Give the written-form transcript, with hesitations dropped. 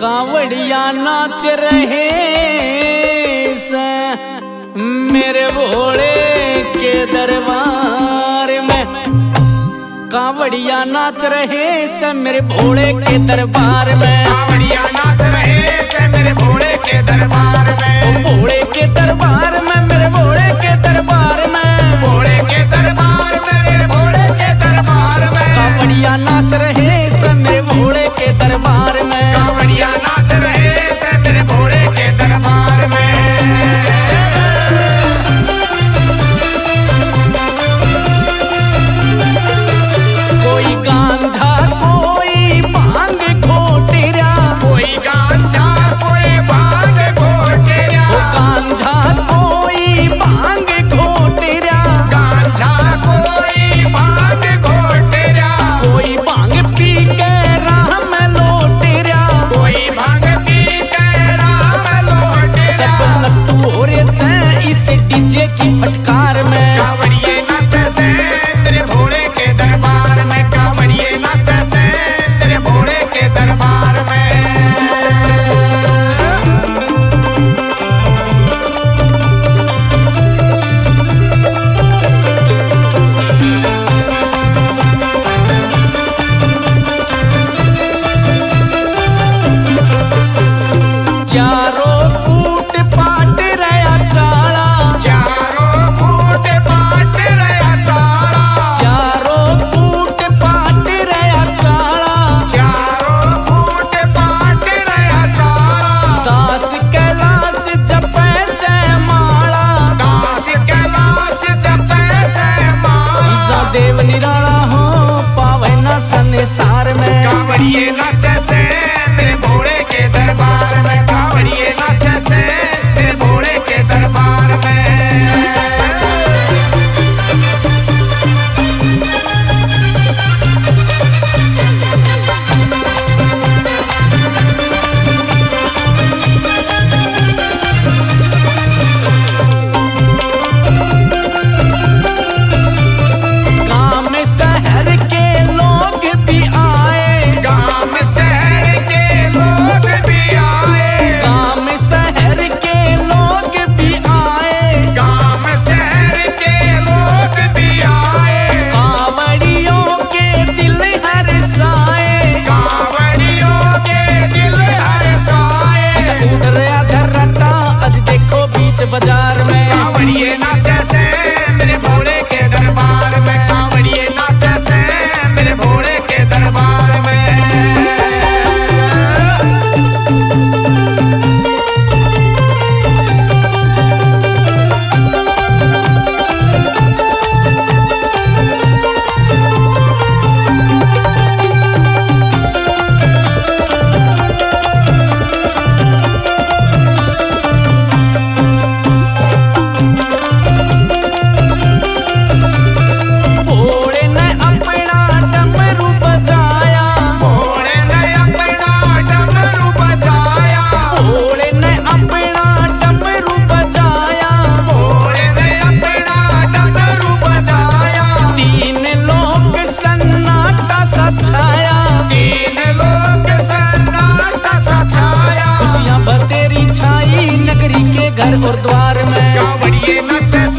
कांवड़िया नाच रहे से मेरे भोले के दरबार में, कांवड़िया नाच रहे से मेरे भोले के दरबार में, कांवड़िया नाच रहे से मेरे भोले के दरबार में, भोले के दरबार में, मेरे भोले के दरबार में, भोले के दरबार में, मेरे भोले के दरबार में, कांवड़िया नाच रहे से मेरे भोले के दरबार में, कांवड़िया नाच रहे से मेरे भोले के दरबार में। कोई गांजा कोई भांग घोटेरा, कोई गांजा कोई भांग घोटेरा, गांजा कोई भांग घोटेरा, गांजा कोई भांग घोटेरा, कोई भांग पी के राम लोटेरा, कोई भांग पी के राम लोटेरा, सब लट्टू हो रे से इस डीजे की फटकार में, कांवड़िए नाच से तेरे भोले के दरबार में, कांवड़िए नाच से तेरे भोले के दरबार में। चारों फूट पाट रया चाला, चारों फूट पाट रया चाला, चारों फूट पाट रया चाला, चारों फूट पाट रया चाला, दास कैलाश जपे से माला, दास कैलाश जपे से माला, ईसा देव निराला हो पावे ना संसार में, कांवड़िए नाच से तेरे भोले के दरबार में, कांवड़िए नाच से तेरे भोले के दरबार में। बाजार में कांवड़िए नाच से मेरे भोले के दरबार में, कांवड़िए नाच से मेरे भोले के दरबार में। खुशियाँ बतेरी छाई नगरी के घर और द्वार में, कांवड़िए नाच